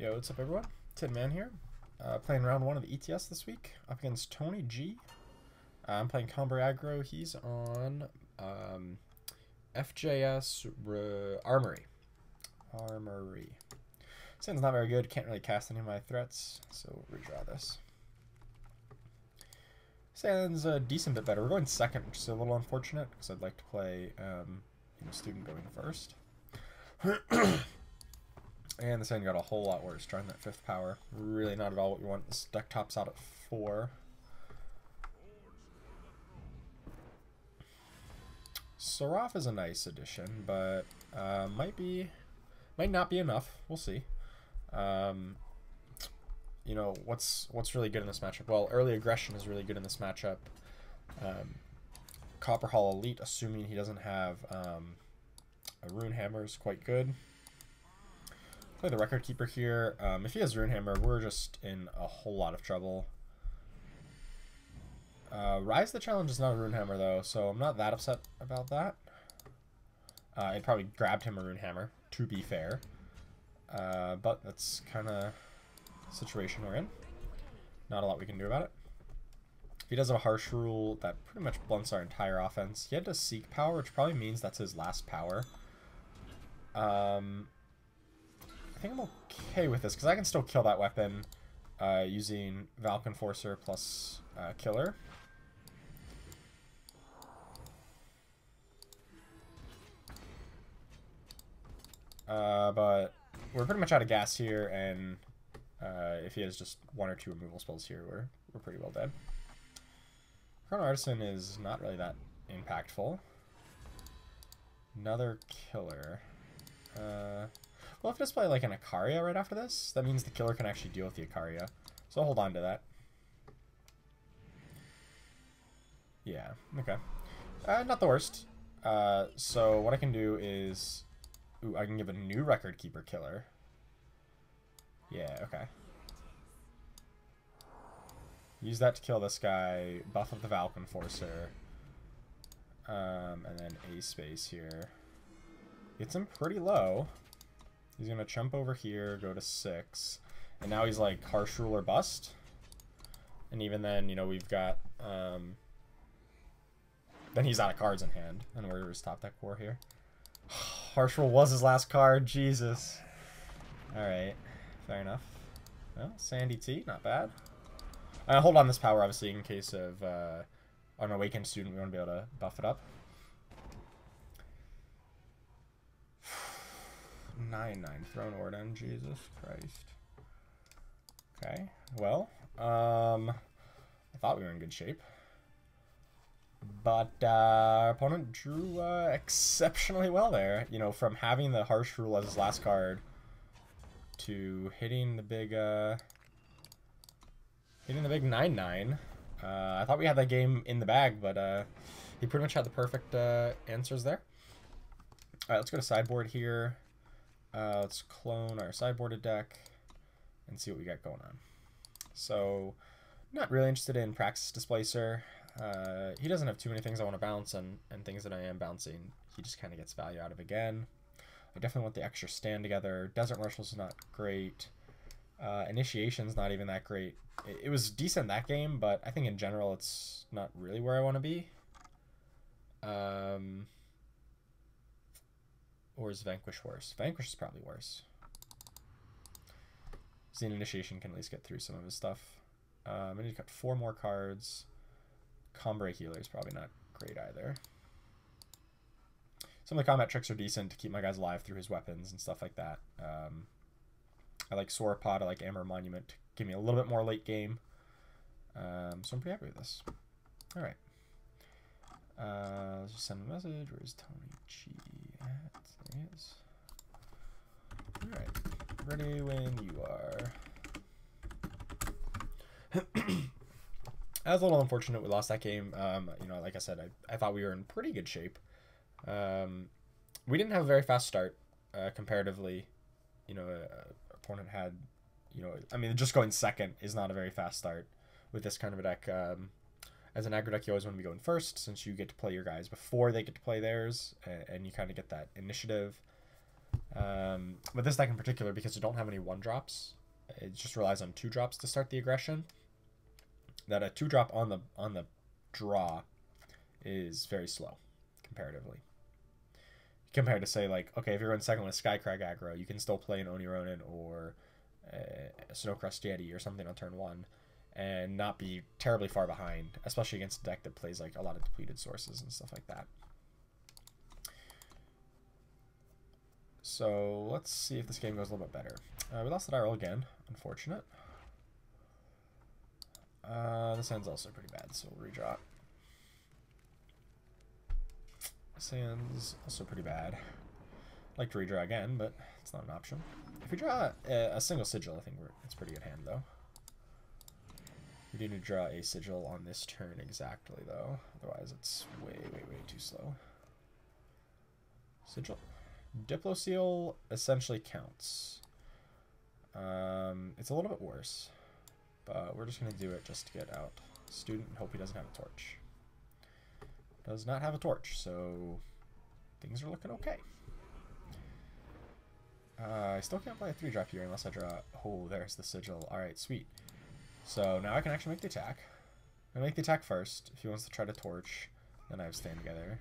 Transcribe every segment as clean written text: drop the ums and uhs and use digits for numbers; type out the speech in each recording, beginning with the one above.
Yo, what's up everyone? Tin Man here, playing round one of the ETS this week, up against Tony G. I'm playing Comber aggro. He's on FJS Armory. Sin's not very good, can't really cast any of my threats, so we'll redraw this. San's a decent bit better. We're going second, which is a little unfortunate, because I'd like to play student going first. And the Sand got a whole lot worse trying that fifth power. Really not at all what we want. This deck tops out at 4. Soraf is a nice addition, but might not be enough. We'll see. You know, what's really good in this matchup? Well, early aggression is really good in this matchup. Copperhall Elite, assuming he doesn't have a Rune Hammer, is quite good. Play the Record Keeper here. If he has Runehammer, we're just in a whole lot of trouble. Rise the Challenge is not a Runehammer, though, so I'm not that upset about that. It probably grabbed him a Runehammer, to be fair. But that's kind of the situation we're in. Not a lot we can do about it. He does have a Harsh Rule that pretty much blunts our entire offense. He had to Seek Power, which probably means that's his last power. I think I'm okay with this, because I can still kill that weapon using Valkenforcer plus Killer. But we're pretty much out of gas here, and if he has just 1 or 2 removal spells here, we're pretty well dead. Chrono Artisan is not really that impactful. Another Killer. Well, if I just play like an Icaria right after this, that means the Killer can actually deal with the Icaria. So I'll hold on to that. Yeah, okay. Not the worst. So what I can do is... Ooh, I can give a new Record Keeper Killer. Yeah, okay. Use that to kill this guy, buff up the Valkenforcer. And then A space here. It's him pretty low. He's going to chump over here, go to 6. And now he's like Harsh Rule or Bust. And even then, you know, we've got... Then he's out of cards in hand. And we're just top deck war here. Harsh Rule was his last card. Jesus. Alright. Fair enough. Well, Sandy T. Not bad. Hold on this power, obviously, in case of an Awakened Student. We want to be able to buff it up. 9/9 Throne Warden, Jesus Christ. Okay, well, I thought we were in good shape, but our opponent drew exceptionally well there. You know, from having the Harsh Rule as his last card to hitting the big 9/9. I thought we had that game in the bag, but he pretty much had the perfect answers there. All right, let's go to sideboard here. Let's clone our sideboarded deck and see what we got going on. So, not really interested in Praxis Displacer. He doesn't have too many things I want to bounce, and things that I am bouncing, he just kind of gets value out of again. I definitely want the extra stand together. Desert Marshals is not great. Initiation's not even that great. It was decent that game, but I think in general it's not really where I want to be. Or is Vanquish worse? Vanquish is probably worse. Zen Initiation can at least get through some of his stuff. I need to cut 4 more cards. Combray Healer is probably not great either. Some of the combat tricks are decent to keep my guys alive through his weapons and stuff like that. I like Sauropod, I like Amber Monument to give me a little bit more late game. So I'm pretty happy with this. Alright. Let's just send a message. Where's Tony G at? There he is. Alright. Ready when you are. I was a little unfortunate we lost that game. You know, like I said, I thought we were in pretty good shape. We didn't have a very fast start, comparatively. You know, opponent had, you know, I mean, just going second is not a very fast start with this kind of a deck. As an aggro deck, you always want to be going first, since you get to play your guys before they get to play theirs, and you kind of get that initiative. But this deck in particular, because you don't have any 1-drops, it just relies on 2-drops to start the aggression. That a 2-drop on the draw is very slow, comparatively. Compared to, say, like, okay, if you're in second with Skycrag aggro, you can still play an Oni Ronin or a Snowcrust Yeti or something on turn 1 and not be terribly far behind, especially against a deck that plays, like, a lot of depleted sources and stuff like that. So let's see if this game goes a little bit better. We lost the IRL again. Unfortunate. This hand's also pretty bad, so we'll redraw. This hand's also pretty bad. I'd like to redraw again, but it's not an option. If we draw a single sigil, I think it's a pretty good hand, though. We do need to draw a sigil on this turn exactly, though. Otherwise, it's way, way, way too slow. Sigil. Diplo Seal essentially counts. It's a little bit worse, but we're just going to do it just to get out Student and hope he doesn't have a torch. Does not have a torch, so things are looking okay. I still can't play a 3-drop here unless I draw... Oh, there's the sigil. Alright, sweet. So now I can actually make the attack. I make the attack first. If he wants to try to torch, then I have Stand Together.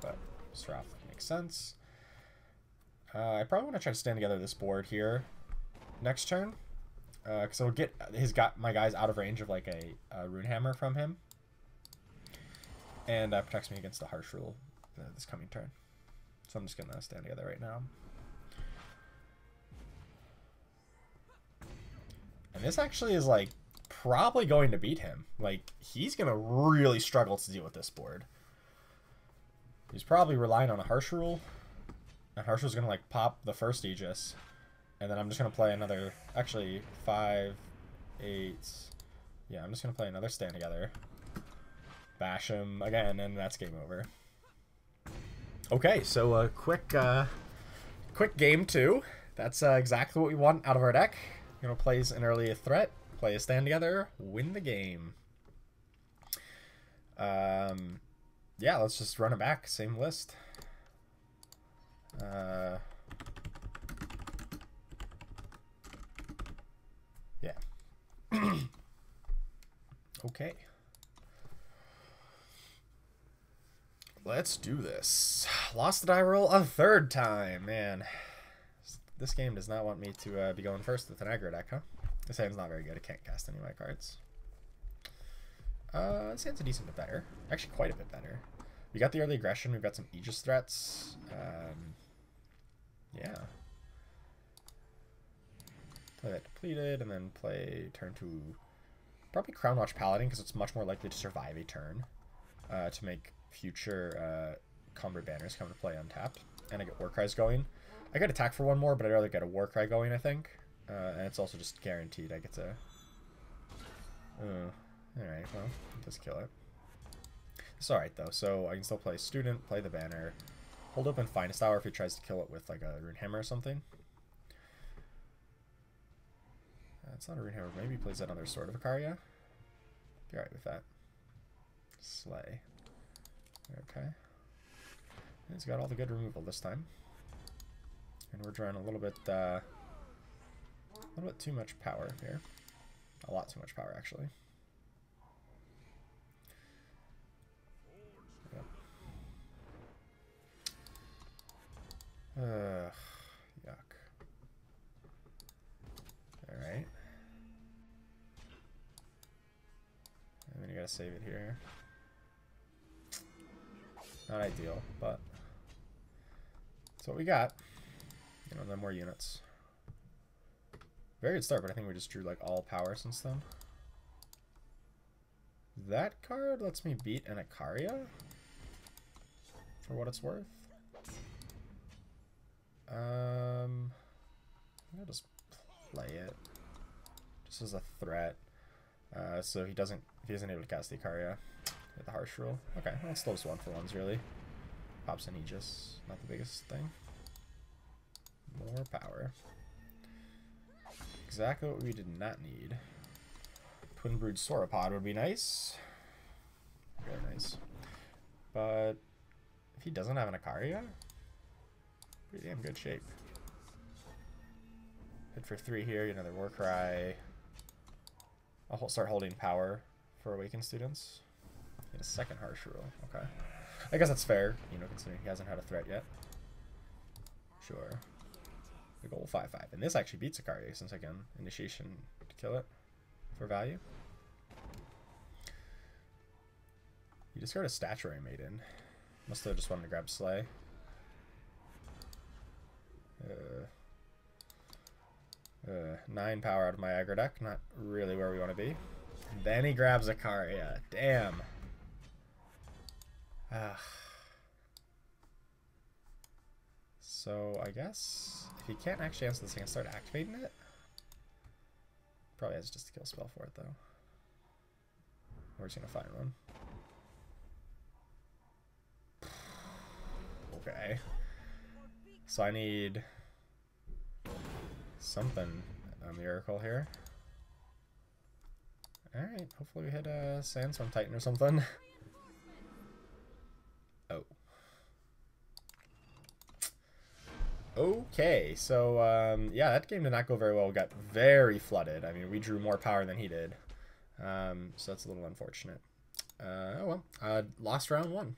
But Soraf makes sense. I probably want to try to Stand Together this board here next turn, because it'll get my guys out of range of like a Rune Hammer from him, and protects me against the Harsh Rule this coming turn. So I'm just gonna Stand Together right now. And this actually is like probably going to beat him. Like, he's gonna really struggle to deal with this board. He's probably relying on a Harsh Rule, and Harsh Rule's gonna like pop the first Aegis, and then I'm just gonna play another, actually 5, 8, yeah, I'm just gonna play another Stand Together, bash him again, and that's game over. Okay, so a quick game 2. That's exactly what we want out of our deck. You know, plays an early threat, play a Stand Together, win the game. Yeah, let's just run it back. Same list. Yeah. Okay. Let's do this. Lost the die roll a 3rd time, man. This game does not want me to be going first with an aggro deck, huh? This hand's not very good. I can't cast any of my cards. This hand's a decent bit better. Actually, quite a bit better. We got the early aggression. We've got some Aegis threats. Yeah. Play that depleted, and then play turn 2. Probably Crownwatch Paladin, because it's much more likely to survive a turn. To make future Comber banners come to play untapped. And I get Warcries going. I could attack for 1 more, but I'd rather get a Warcry going, I think. And it's also just guaranteed I get to... alright, well, just kill it. It's alright, though. So I can still play Student, play the banner, hold open Finest Hour if he tries to kill it with, like, a Rune Hammer or something. It's not a Rune Hammer. Maybe he plays another Sword of Akaria. Be alright with that. Slay. Okay. And he's got all the good removal this time. And we're drawing a little bit too much power here. A lot too much power, actually. Yep. Yuck. Alright. And then you gotta save it here. Not ideal, but that's what we got. You know, then more units. Very good start, but I think we just drew like all power since then. That card lets me beat an Icaria, for what it's worth. I'll just play it, just as a threat. So he isn't able to cast the Icaria with the Harsh Rule. Okay, well, it's still just 1-for-1s really. Pops an Aegis, not the biggest thing. More power. Exactly what we did not need. Twin Brood Sauropod would be nice. Very nice. But if he doesn't have an Icaria, Pretty damn good shape. Hit for 3 here, get another Warcry. I'll start holding power for Awakened Students. Get a second Harsh Rule, okay. I guess that's fair, you know, considering he hasn't had a threat yet. Sure. The goal 5/5. And this actually beats Icaria since I can initiation to kill it for value. You discard a Statuary Maiden. Must have just wanted to grab Slay. Nine power out of my aggro deck. Not really where we want to be. And then he grabs Icaria. Damn. So I guess if he can't actually answer this, I can start activating it. Probably has just a kill spell for it though. We're just gonna find one. Okay. So I need something, a miracle here. Alright, hopefully we hit a Sandstorm Titan or something. Oh. Okay, so yeah, that game did not go very well. We got very flooded. I mean, we drew more power than he did. So that's a little unfortunate. Oh well. Lost round 1.